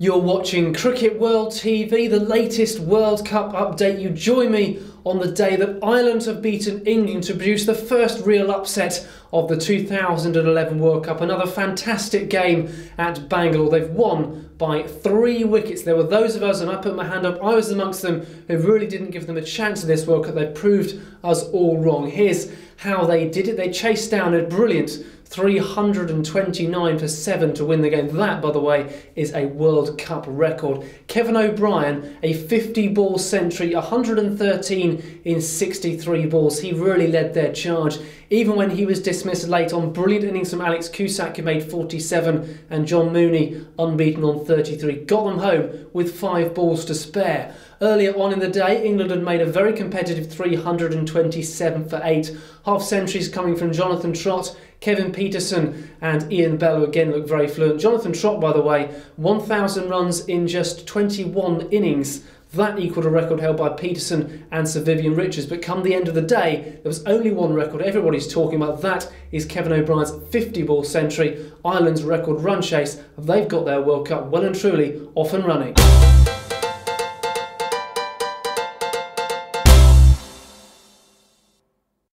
You're watching Cricket World TV, the latest World Cup update. You join me on the day that Ireland have beaten England to produce the first real upset of the 2011 World Cup. Another fantastic game at Bangalore. They've won by 3 wickets. There were those of us, and I put my hand up, I was amongst them, who really didn't give them a chance in this World Cup. They proved us all wrong. Here's how they did it. They chased down a brilliant 329 for 7 to win the game. That, by the way, is a World Cup record. Kevin O'Brien, a 50-ball century, 113 in 63 balls. He really led their charge. Even when he was dismissed late on, brilliant innings from Alex Cusack, who made 47, and John Mooney, unbeaten on 33. Got them home with 5 balls to spare. Earlier on in the day, England had made a very competitive 327 for 8. Half-centuries coming from Jonathan Trott, Kevin Pietersen and Ian Bell, who again look very fluent. Jonathan Trott, by the way, 1,000 runs in just 21 innings. That equalled a record held by Pietersen and Sir Vivian Richards. But come the end of the day, there was only one record everybody's talking about. That is Kevin O'Brien's 50-ball century. Ireland's record run chase. They've got their World Cup well and truly off and running.